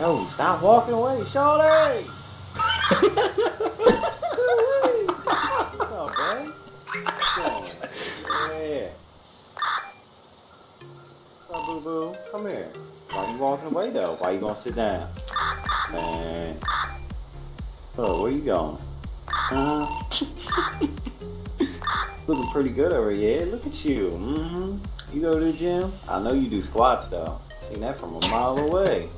No, stop walking away, Shawty! What's up, man? Yeah. What's up, boo-boo? Come here. Why you walking away, though? Why you gonna sit down? Man. Oh, where you going? Uh-huh. Looking pretty good over here. Look at you. Mm-hmm. You go to the gym? I know you do squats, though. Seen that from a mile away.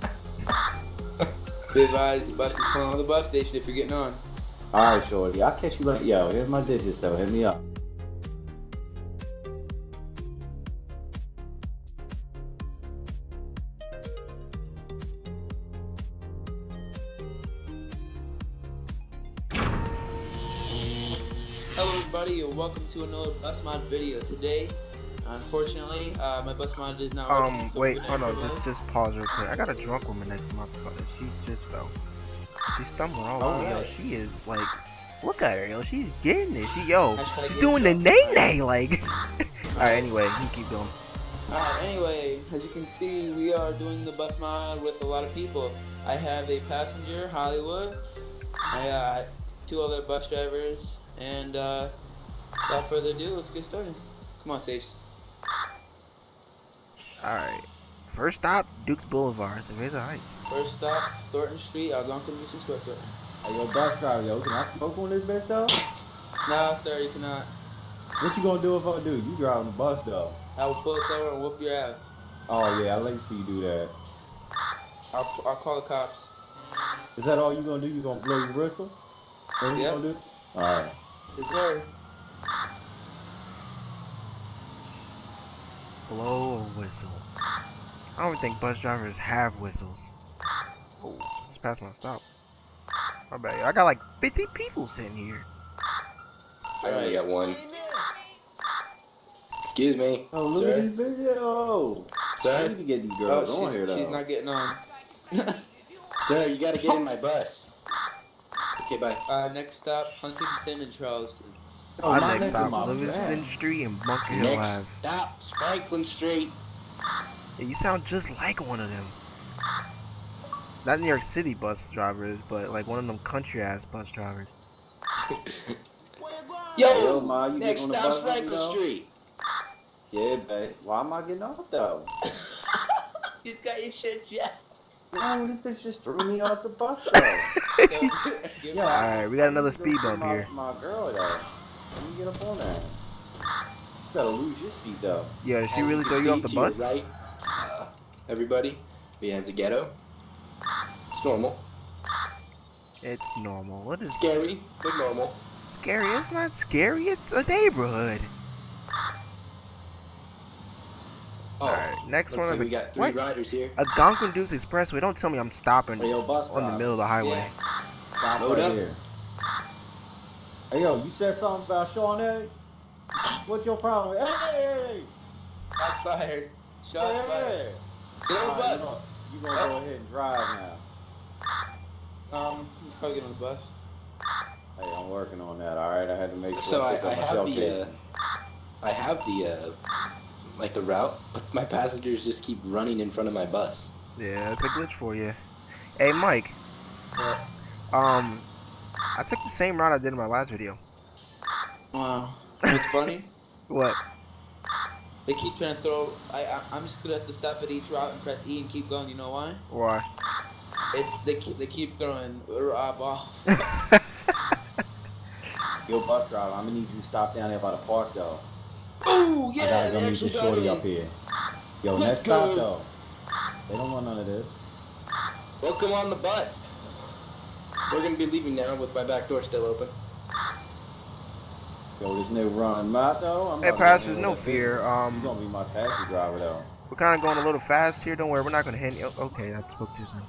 Big Rise, you about to be pulling on the bus station if you're getting on. Alright, Shorty. I'll catch you later. Yo, here's my digits, though. Hit me up. Hello, everybody, and welcome to another bus mod video. Today, unfortunately, my bus mod is not working. Wait, hold on, just pause real quick. I got a drunk woman next to my car. She just fell. She stumbled all over. Yo, she is like, look at her, yo. She's getting it. She's doing the nay-nay, like. All right, anyway, you keep going. All right, anyway, as you can see, we are doing the bus mod with a lot of people. I have a passenger, Hollywood. I got two other bus drivers. And without further ado, let's get started. Come on, Sage. Alright. First stop, Dukes Boulevard, Cerveza Heights. First stop, Thornton Street, Algonquin Beach and Square. Hey, yo, bus driver, yo, can I smoke on this bitch, though? Nah, sir, you cannot. What you gonna do if I do? You driving the bus, though. I will pull us over and whoop your ass. Oh, yeah, I'll let you see you do that. I'll call the cops. Is that all you gonna do? You gonna blow your whistle? What you gonna do? Alright. Yes, sir. Blow a whistle. I don't think bus drivers have whistles. Oh, it's past my stop. My bad. I got like 50 people sitting here. I only got one. Excuse me. Oh, look at this video. Sir, I need to get these girls on here though. She's not getting on. Sir, you gotta get in my bus. Okay, bye. Next stop, Huntington and Charleston. Oh, my next stop, Livingston Street and Bunker Hill Ave. Next stop, Franklin Street. Yeah, you sound just like one of them. Not New York City bus drivers, but like one of them country-ass bus drivers. Yo, Ma, you next stop, Franklin Street. Yeah, babe. Why am I getting off though? You got your shit, yeah. Oh, this bitch just threw me off the bus though. Yeah. Alright, we got another speed bump here. My girl, though. Let me get up on that. You gotta lose your seat, though. Yeah, did she really throw you off the bus? Right, everybody, we have the ghetto. It's normal. It's normal. What is scary, but normal. Scary? It's not scary. It's a neighborhood. Oh, all right, next one. We got three riders here. Algonquin Dukes Expressway. Don't tell me I'm stopping on the middle of the highway. Yeah. Stop right here. Hey yo, you said something about Sean A. What's your problem? Hey! I'm fired. Shots fired. Get on the bus. You gonna go ahead and drive now? You can get on the bus. Hey, I'm working on that. All right, I had to make sure. So I have the route, but my passengers just keep running in front of my bus. Yeah, that's a glitch for you. Hey, Mike. Yeah. I took the same route I did in my last video. Wow. It's funny. What? They keep trying to throw... I'm just gonna have to stop at each route and press E and keep going. You know why? Why? They keep throwing Rob off. Yo, bus driver, I'm gonna need you to stop down there by the park, though. Ooh, yeah, I gotta go meet the shorty up here. Yo, next stop, though. They don't want none of this. Welcome on the bus. We're gonna be leaving now with my back door still open. Yo, there's no run, Matt, though. Hey, passengers, no fear. You're gonna be my taxi driver, though. We're kind of going a little fast here. Don't worry, we're not gonna hit. Okay, I spoke too soon.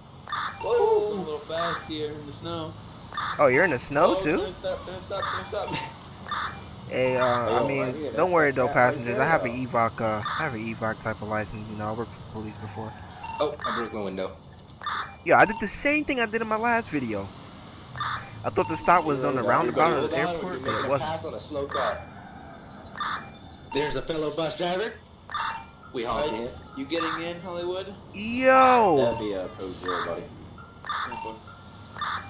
Whoa, a little fast here in the snow. Oh, you're in the snow too? Stop. Hey, I mean, right, don't worry though, passengers. Right there, I have an EVOC, type of license. You know, I worked for police before. Oh, I broke my window. Yeah, I did the same thing I did in my last video. I thought the stop was on the roundabout at the airport, but it wasn't. Pass on a slow car. There's a fellow bus driver. We hauled in. You getting in, Hollywood? Yo. That'd be a pro zero, buddy.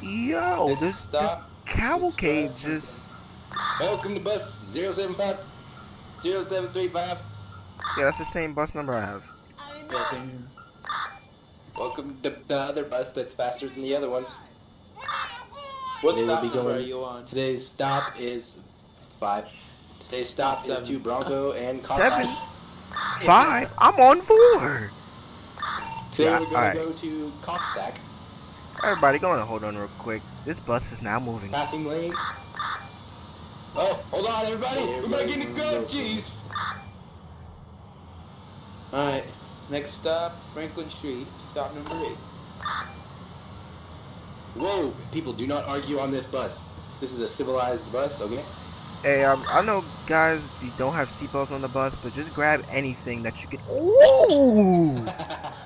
Yo, this cavalcade just... Welcome to bus 075, 0735. Yeah, that's the same bus number I have. Welcome to the other bus that's faster than the other ones. What stop number are you on? Today's stop is 5. Today's stop is 2 Bronco and Costco. 5? I'm on 4! Today we're gonna go to Coxsack. Everybody, go on and hold on real quick. This bus is now moving. Passing lane. Oh, hold on, everybody. We're making it go. Jeez. Alright. Next stop, Franklin Street. Stop number 8. Whoa, people, do not argue on this bus. This is a civilized bus, okay? Hey, I know, guys, you don't have seatbelts on the bus, but just grab anything that you can. Ooh!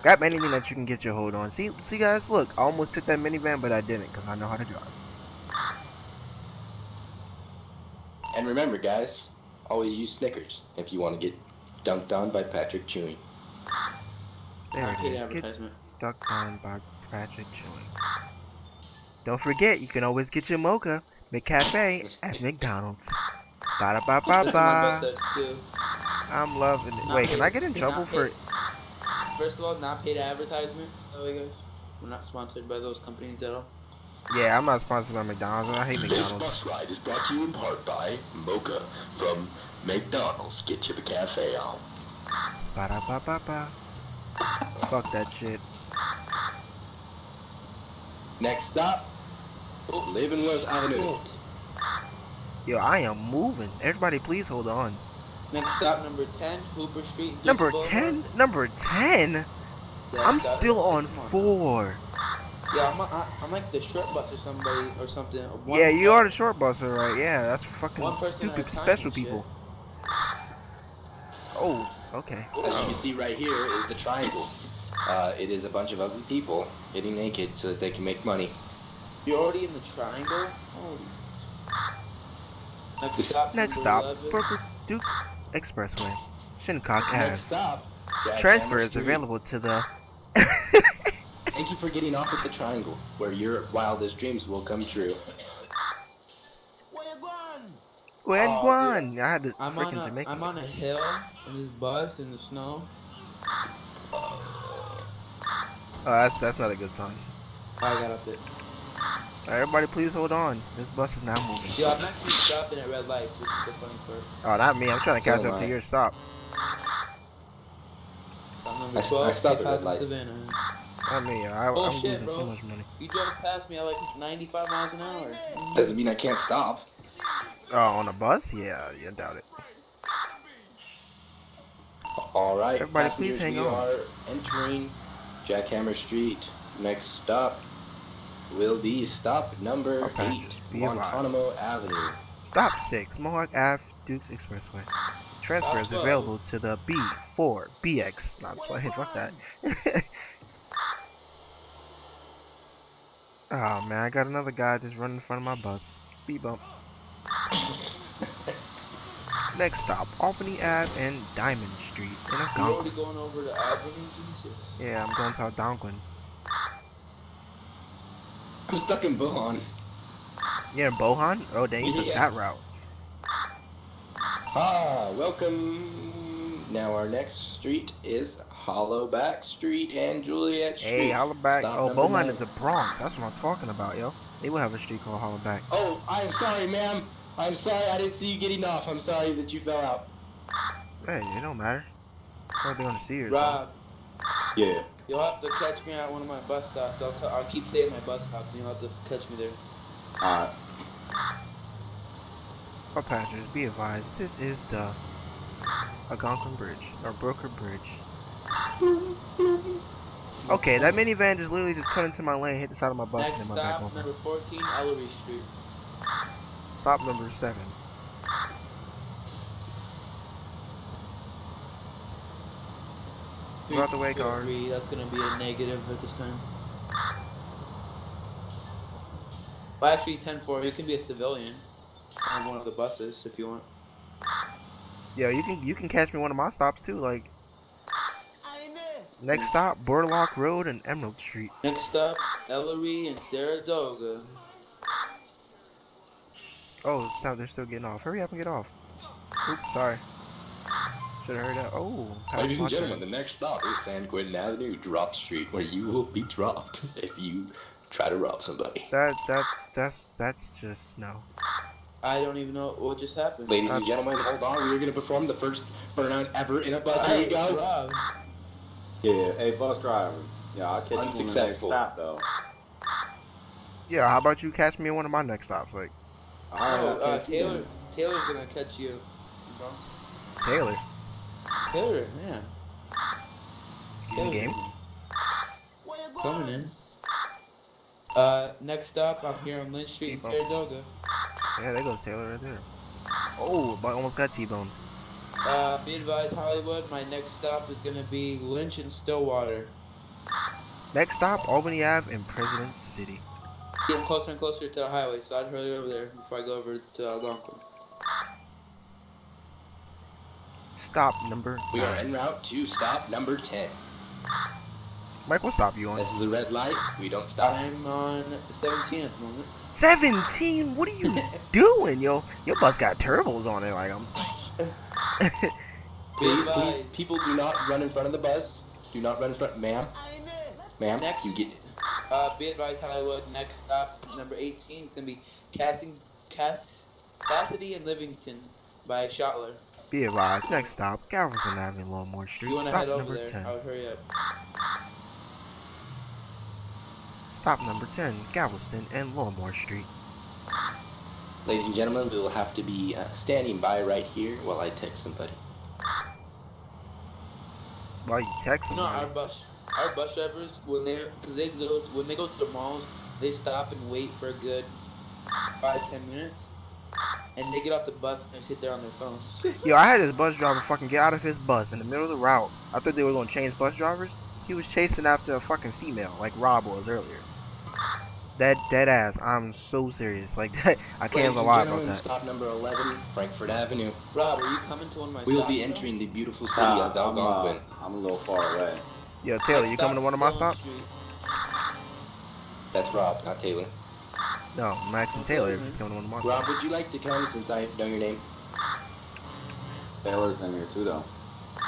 Grab anything that you can get your hold on. See, guys, look, I almost took that minivan, but I didn't, cause I know how to drive. And remember, guys, always use Snickers if you want to get dunked on by Patrick Chewing. There it is. Get dunked on by Patrick Chewing. Don't forget, you can always get your mocha. McCafe at McDonald's. Ba da ba ba ba. I'm loving it. Wait, can I get in trouble for it? First of all, not paid advertisement. We're not sponsored by those companies at all. Yeah, I'm not sponsored by McDonald's. I hate McDonald's. This bus ride is brought to you in part by Mocha from McDonald's. Get your McCafe on. Ba da ba ba ba. Fuck that shit. Next stop. Living West Avenue. Yo, I am moving. Everybody, please hold on. Next stop, number 10, Hooper Street. Number 10? Number 10? I'm still on 4. Yeah, I'm like the short bus or somebody or something. Yeah, you are the short bus, right? Yeah, that's fucking stupid special people. Oh, okay. As you can see right here is the triangle. It is a bunch of ugly people getting naked so that they can make money. You're already in the triangle? Holy. Next stop, Brooklyn Duke Expressway. Shinnecock Ave. Transfer is available to the... Thank you for getting off at the triangle, where your wildest dreams will come true. Guan! I had this freaking Jamaican. I'm on a hill, in this bus, in the snow. Oh, that's not a good sign. I got up there. Alright, everybody, please hold on. This bus is now moving. Yo, I'm actually stopping at red lights. This is the funny part. Oh, not me. I'm trying to catch up to your stop. I stopped at red lights. Not me. I'm losing so much money. You drove past me at like 95 miles an hour. Doesn't mean I can't stop. Oh, on a bus? Yeah, I doubt it. Alright, everybody, please hang on. We are entering Jackhammer Street. Next stop will be stop number 8, Guantanamo Avenue. Stop 6, Mohawk Ave, Dukes Expressway. Transfer is available to the B4 BX. Not playing, fuck that. Oh man, I got another guy just running in front of my bus. Speed bump. Next stop, Albany Ave and Diamond Street. And I'm already going over to Albany. Yeah, I'm going to Algonquin. I'm stuck in Bohan. You're in Bohan? Oh, dang, you took that route. Ah, welcome. Now our next street is Hollowback Street and Juliet Street. Hey, Hollowback. Oh, Bohan is the Bronx. That's what I'm talking about, yo. They will have a street called Hollowback. Oh, I'm sorry, ma'am. I'm sorry. I didn't see you getting off. I'm sorry that you fell out. Hey, it don't matter. I don't want to see you. Rob. Yeah. You'll have to catch me at one of my bus stops. I'll keep saying my bus stops, and you'll have to catch me there. Alright. Well, passengers, be advised, this is the Algonquin Bridge, or Broker Bridge. Okay, that minivan just literally just cut into my lane, hit the side of my bus, and then my back over. Stop number 14, Ellery Street. Stop number 7. Go out the way, guard. That's gonna be a negative at this time. Well, actually, 10-4. You can be a civilian on one of the buses if you want. Yeah, you can catch me one of my stops too. Like, Next stop, Burlock Road and Emerald Street. Next stop, Ellery and Saratoga. Oh, it's now they're still getting off. Hurry up and get off. Oops, sorry. Should have heard that. Oh, ladies and gentlemen, the next stop is San Quentin Avenue, Drop Street, where you will be dropped if you try to rob somebody. That's just no. I don't even know what just happened. Ladies and gentlemen, hold on. We are going to perform the first burnout ever in a bus. Here we go. Rob. Yeah, hey, bus driver. Yeah, I'll catch you on the next stop, though. Yeah, how about you catch me at one of my next stops? Like, Taylor's going to catch you. Taylor, yeah. He's in game. Coming in. Next stop, I'm here on Lynch Street in Saratoga. Yeah, there goes Taylor right there. Oh, I almost got T-boned. Be advised, Hollywood, my next stop is gonna be Lynch and Stillwater. Next stop, Albany Ave in President City. Getting closer and closer to the highway, so I'd hurry over there before I go over to Algonquin. Stop number 9. We are en route to stop number 10. Mike, what stop you on? This is a red light. We don't stop. I'm on 17 at the moment. 17? What are you doing, yo? Your bus got turbos on it, like Please, people, do not run in front of the bus. Do not run in front, ma'am. Next, you get. Be advised, Hollywood. Next stop, number 18, is gonna be Cassidy and Livingston by Schottler. Be advised. Next stop, Galveston Avenue, Longmore Street. You wanna head over there? Stop number 10. I'll hurry up. Stop number 10, Galveston and Longmore Street. Ladies and gentlemen, we will have to be standing by right here while I text somebody. While you text somebody? No, our bus drivers, when they go to the malls, they stop and wait for a good 5-10 minutes, and they get off the bus and sit there on their phones. Yo, I had this bus driver fucking get out of his bus in the middle of the route. I thought they were gonna change bus drivers. He was chasing after a fucking female, like Rob was earlier. That dead ass. I'm so serious. Like that, I can't even lie about that. Stop number 11, Frankfort Avenue. Rob, are you coming to one of my? We'll be entering the beautiful city of Algonquin. I'm a little far away. Yo, Taylor, you coming to one of my stops? That's Rob, not Taylor. No, Max and Taylor is coming to one of my stops. Rob, would you like to come since I know your name? Taylor's in here too, though.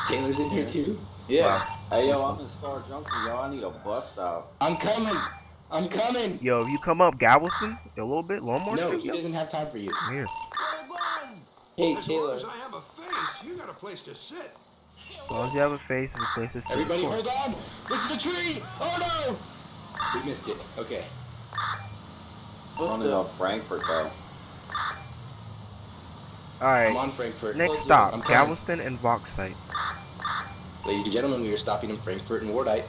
Taylor's in here too. Yeah. Wow. Hey yo, I'm in Star Junction, yo. I need a bus stop. I'm coming. Yo, if you come up Galveston a little bit, Longmore. No, he doesn't have time for you. Come here. Hey, as Taylor. Long as I have a face, you got a place to sit. As long as you have a face and a place to sit. Everybody, hold on. This is a tree. Oh no! We missed it. Okay. I'm on Frankfort though. All right. I'm on Frankfort. Next stop, Galveston and Vauxite. Ladies and gentlemen, we are stopping in Frankfort and Wardite.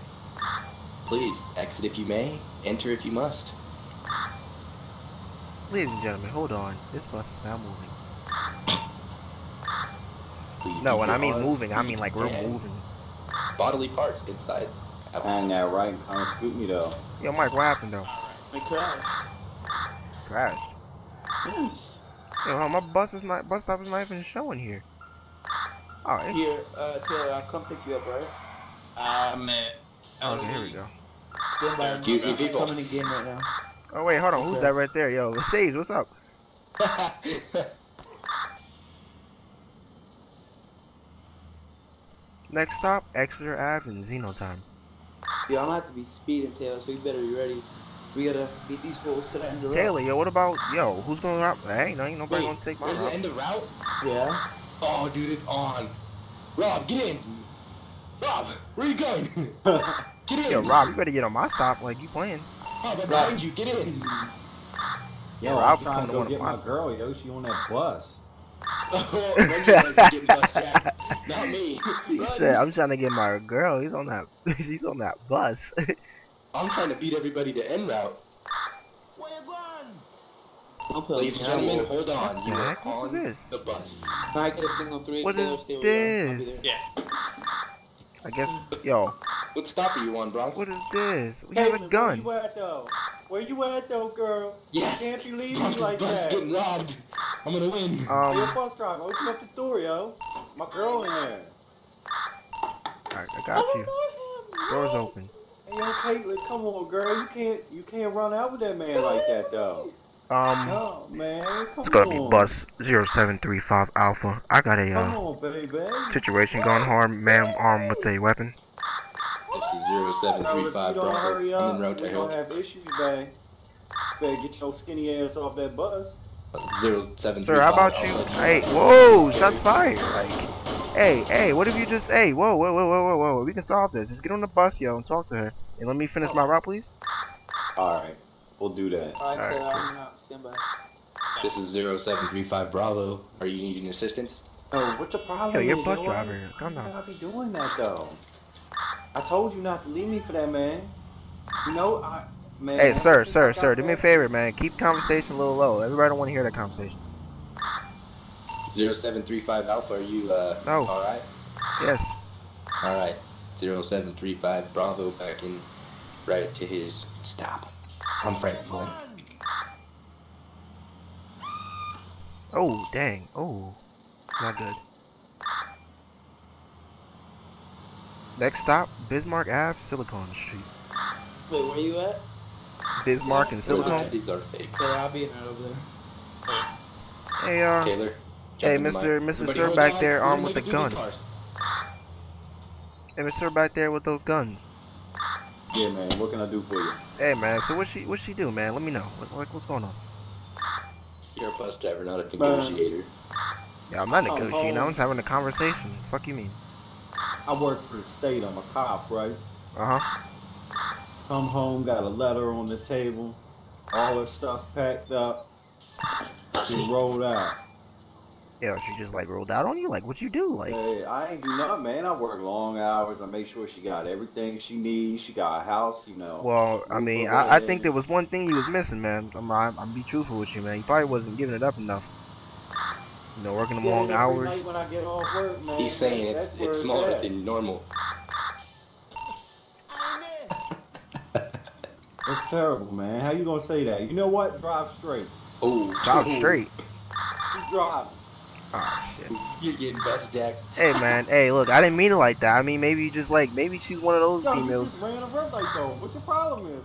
Please, exit if you may, enter if you must. Ladies and gentlemen, hold on. This bus is now moving. Please no, when I mean moving, I mean like we're moving. Bodily parts inside. Hang that right and come scoop me though. Yo, Mike, what happened though? I crashed. Crashed? Yo, my bus stop is not even showing here. Alright. Here, Taylor, I'll come pick you up, right? I'm at... Oh, okay, here we go. Excuse me, people. I'm coming again right now. Oh, wait, hold on. Okay. Who's that right there? Yo, Sage, what's up? Next stop, Exeter Ave and Xenotime. Yo, I'm gonna have to be speeding, Taylor, so you better be ready. We gotta beat these fools to the end of the route. Taylor, yo, what about... Yo, who's gonna... Ain't nobody gonna take my route. There's an end of route? Yeah. Oh, dude, it's on. Rob, get in. Rob, where you going? Get in. Yo, Rob, you better get on my stop. Like you playing? Rob, I'm behind you. Get in. Yo, Rob was coming to one of my girl. Yo, she on that bus. Oh, getting bus jacked. Not me. He said, I'm trying to get my girl. He's on that. She's on that bus. I'm trying to beat everybody to en route. Ladies and gentlemen, hold on. You are on the bus. I get a single 3. What is this? Yeah. I guess, yo. What stop are you on, Bronx? What is this? We have a gun. Where you at, though? Where you at, though, girl? Yes. Can't you leave me like that? Bus getting robbed. I'm gonna win. Hey, bus driver, open up the door, yo. My girl in there. Alright, I got you. Door's open. Hey, yo, Caitlin, come on, girl. You can't run out with that man like that, though. No, man. It's gonna be bus 0735 Alpha. I got a situation going hard. Man armed with a weapon. This is 0735 Bravo. I'm en route to help. Have issues, babe. Better get your skinny ass off that bus. 0735. Sir, how about you? Hey, whoa! Shots fired. Like, hey, what if you just? Hey, whoa! We can solve this. Just get on the bus, yo, and talk to her. And let me finish my route, please. All right. We'll do that. Alright, cool. This is 0735 Bravo. Are you needing assistance? Oh, what's the problem? Yo, you're a bus driver. Come on. Why would I be doing that though? I told you not to leave me for that, man. You know, man. Hey, sir, do me a favor, man. Keep conversation a little low. Everybody don't want to hear that conversation. 0735 Alpha, are you alright? Yes. Alright. 0735 Bravo back in right to his stop. I'm Franklin. Oh, dang. Oh, not good. Next stop, Bismarck Ave, Silicon Street. Wait, where you at? Bismarck and Silicon? These are fake. Yeah, I'll be in over there. Hey, Taylor. Hey, Mr. Sir back there armed with a gun. Hey, Mr. Sir back there with those guns. Yeah, man, what can I do for you? Hey, man, so what's she do, man? Let me know. What's going on? You're a bus driver, not a negotiator. Yeah, I'm not negotiating. I'm just having a conversation. Fuck you mean? I work for the state. I'm a cop, right? Uh-huh. Come home, got a letter on the table. All her stuff's packed up. She rolled out. Yeah, she just like rolled out on you. Like, what you do? Like, hey, I ain't do nothing, man. I work long hours. I make sure she got everything she needs. She got a house, you know. Well, I mean, I think there was one thing you was missing, man. I'm be truthful with you, man. You probably wasn't giving it up enough. You know, working long hours. Night when I get off work, man, he's saying man, it's smaller than normal. It's terrible, man. How you gonna say that? You know what? Drive straight. Oh, drive straight. Keep driving. Oh, shit. You're getting best, Jack. Hey, man. Hey, look, I didn't mean it like that. I mean, maybe you just like, maybe she's one of those females. You ran a red light, though. What your problem is?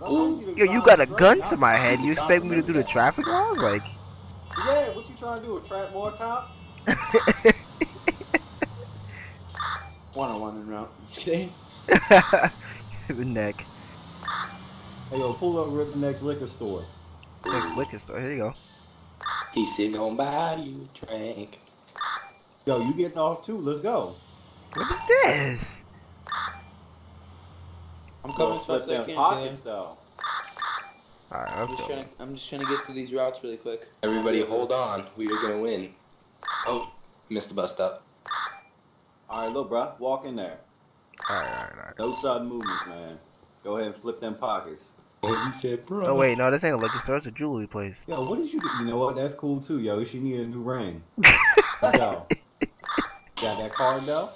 Yo, you got a gun to my head. You expect me to do the traffic laws? Like, yeah, what you trying to do? Attract more cops? One-on-one en route. The neck. Hey, yo, pull over at the next liquor store. Next liquor store. Here you go. He's sitting on by you, drink. Yo, you getting off too? Let's go. What is this? I'm coming to their pockets though. All right, let's go. I'm just trying to get through these routes really quick. Everybody, hold on. We are gonna win. Oh, missed the bus stop. All right, little bro, walk in there. All right. No sudden movements, man. Go ahead and flip them pockets. Oh, he said, bro. Oh wait, no, this ain't a liquor store. It's a jewelry place. Yo, what did you? You know what? That's cool too, yo. She needed a new ring. Yo, got that card though?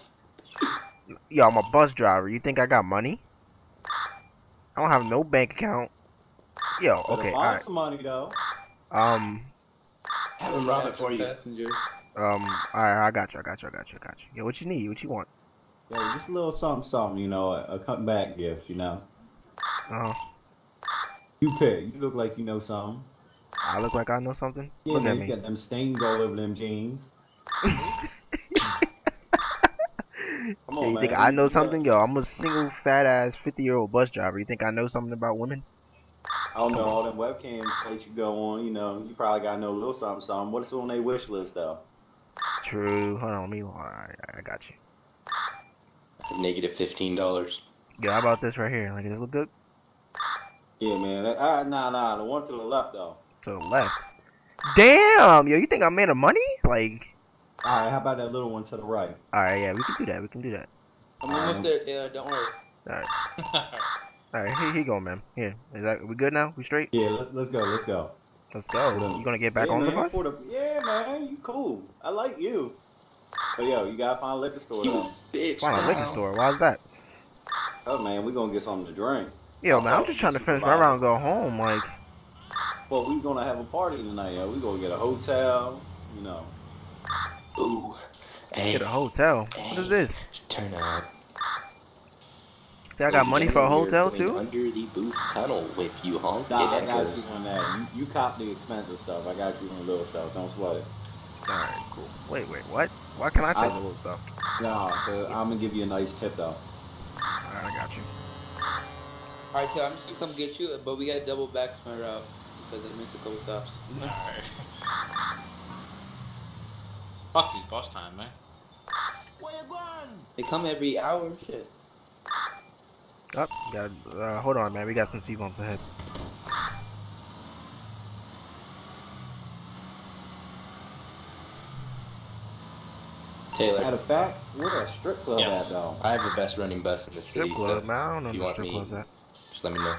Yo, I'm a bus driver. You think I got money? I don't have no bank account. Yo, okay, all right. Some money though. Have him rob it for you. All right, I got you. Yo, what you need? What you want? Yo, just a little something, you know, a comeback gift, you know. Oh. You pick. You look like you know something. I look like I know something? Yeah, look at me. You got them stains all over them jeans. Come on, man. You think I know something? Yo, I'm a single, fat-ass, 50-year-old bus driver. You think I know something about women? I don't know. All them webcams that you go on, you know, you probably got to know a little something. What's on their wish list, though? True. Hold on. Let me... All right, I got you. Negative $15. Yeah, how about this right here? Like, does it look good? Yeah, man. Nah. The one to the left, though. To the left? Damn! Yo, you think I'm made of money? Like... Alright, how about that little one to the right? Alright, yeah, we can do that. I'm almost there. Yeah, don't worry. Alright. Alright, here you go, man. Here. Is that... We good now? We straight? Yeah, let's go. Let's go. So, you gonna get back on the bus? Yeah, man. You cool. I like you. But yo, you gotta find a liquor store, though. Bitch, find a liquor store? Why is that? Oh, man. We gonna get something to drink. Yo, man, I'm just trying to finish my round and go home, like... Well, we gonna have a party tonight, yo. We gonna get a hotel, you know. Ooh. Hey. Get a hotel? Hey. What is this? Turn up. I got money for a hotel too. Under the booth tunnel with you, honk. Nah, I got you on that. You cop the expensive stuff. I got you on the little stuff. Don't sweat it. All right, cool. Wait, what? Why can't I take the little stuff? Nah, cause I'm gonna give you a nice tip though. All right, I got you. All right, kid, I'm just gonna come get you, but we gotta double back to my route because it makes a couple stops. All right. Fuck these boss time, man. Where you going? They come every hour, shit. Oh, got, hold on, man. We got some C-bombs ahead. Taylor. Matter of fact, where a strip club at, though? I have the best running bus in the city. Strip club, so man. I don't know if strip club's at. Just let me know.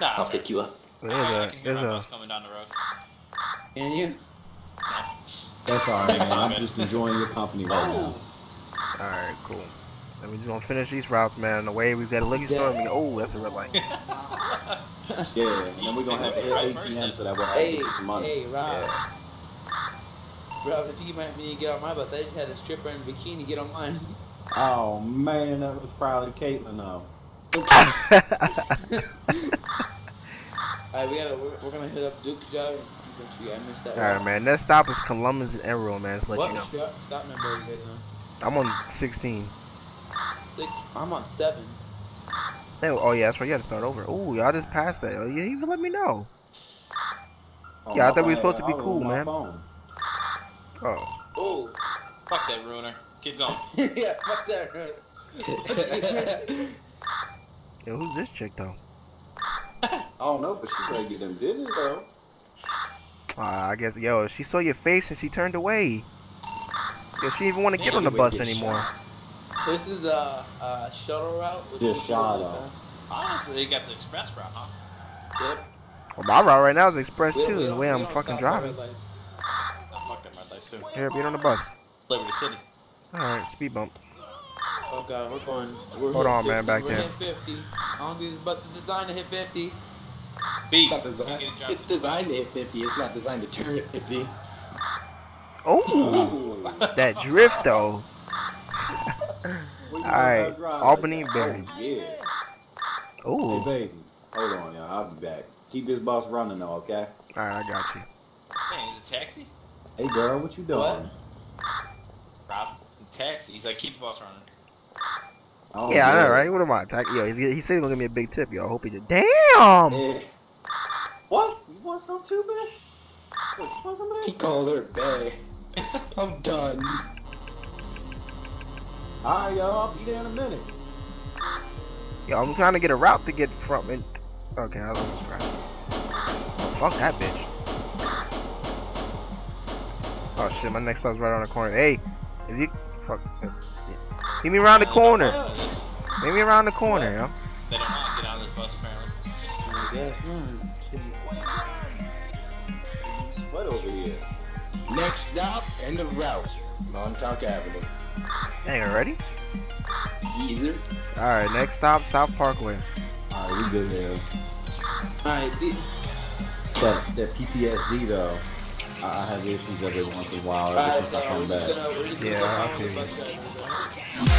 Nah, I'll pick you up. I can hear my bus coming down the road. Can you? No. That's alright, man. I'm just enjoying your company right now. Alright, cool. And we just gonna finish these routes, man. On the way, we've got a liquor store. And we go, oh, that's a red light. Yeah, and then we're gonna have to right ATM so that we'll have some money. Hey, Rob. Yeah. Rob, if you might need to get on my bus, I just had a stripper in a bikini get on mine. Oh man, that was probably Caitlin though. Alright, we're gonna hit up Duke's job. Alright, man, that stop is Columbus and Emerald, man. Just let you know. What stop number are you guys on? I'm on 16. I'm on 7. Oh yeah, that's right. You gotta start over. Oh, y'all just passed that. Oh yeah, you can let me know. Oh, yeah, I thought we were supposed to be cool, man. Phone. Oh. Oh. Fuck that ruiner. Keep going. Yeah, fuck that ruiner. Yo, who's this chick though? I don't know, but she's gonna get them digits though. I guess. Yo, she saw your face and she turned away. Yo, she didn't even want to get on the bus anymore. This is a shuttle route. Just shuttle. Honestly, you got the express route, huh? Yep. Well, my route right now is express too. The way I'm fucking driving. I fucked up my life soon. Here, get on the bus. Liberty City. All right, speed bump. Oh god, we're going. Hold on, man, back there. I don't think this bus is designed to hit 50. B. It's designed to hit 50. It's not designed to turn at 50. Oh, that drift though. Alright, Albany Berry. Yeah. Oh. Hey, baby. Hold on, y'all. I'll be back. Keep this boss running, though, okay? Alright, I got you. Man, is it taxi? Hey, girl, what you doing? What? Rob, taxi. He's like, keep the boss running. Oh, yeah, I know, right? What am I? Yo, he said he was going to give me a big tip, yo. I hope he did. Damn! Yeah. What? You want some too, man? What, you want some of that? He called her bae. I'm done. Alright, y'all, I'll be there in a minute. Yo, I'm trying to get a route to get from it. Okay, I'll just try. Fuck that bitch. Oh shit, my next stop's right on the corner. Hey, if you. Fuck. Give me around the corner. Give me around the corner, yo. They don't want to get out of this bus, apparently. What over here? Next stop, end of route. Montauk Avenue. Hey, ready? Either. Alright, next stop, South Parkway. Alright, we good there. Alright, that PTSD though. I have issues every once in a while. Every time I come back. Yeah, I feel you.